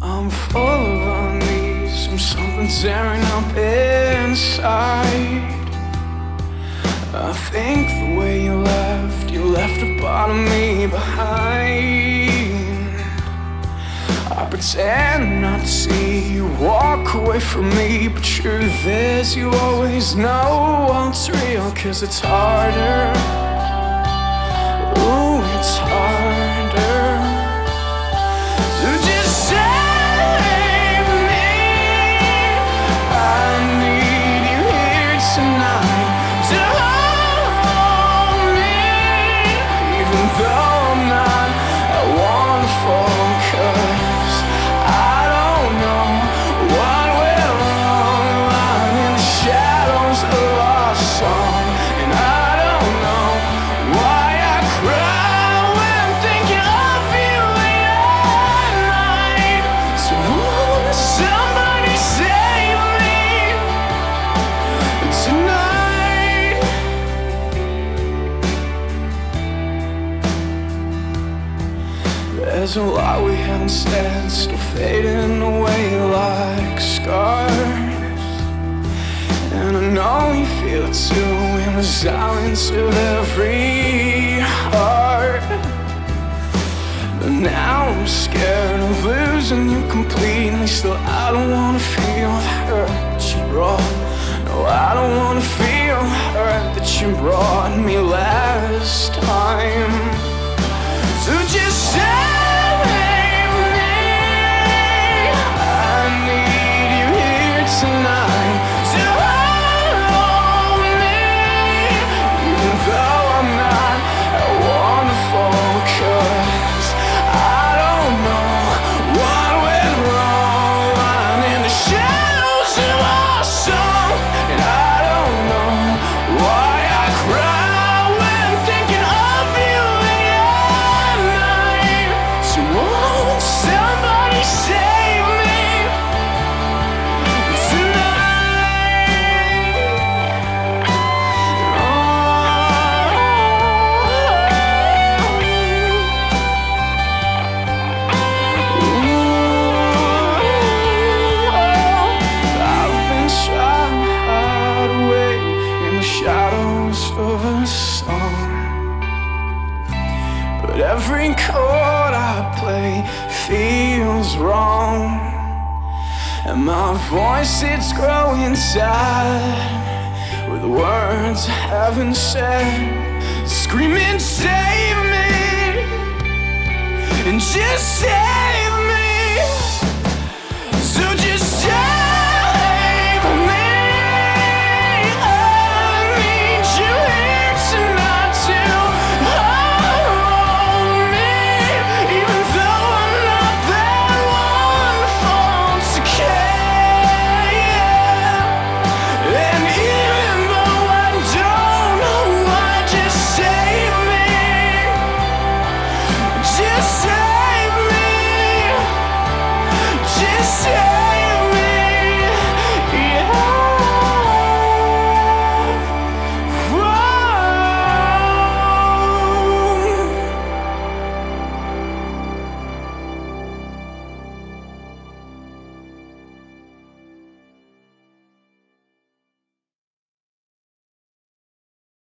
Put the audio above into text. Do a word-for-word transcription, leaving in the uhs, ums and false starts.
I'm full of unease from something tearing up inside. I think the way you left, you left a part of me behind. I pretend not to see you walk away from me, but truth is you always know what's real, 'cause it's harder. Ooh, it's harder to just say. There's a lot we haven't said, still fading away like scars. And I know you feel it too, in the silence of every heart. But now I'm scared of losing you completely, so I don't wanna feel hurt that you brought. No, I don't wanna feel hurt that you brought me last time. So just say. But every chord I play feels wrong, and my voice, it's growing sad with the words I haven't said, screaming, save me, and just save me.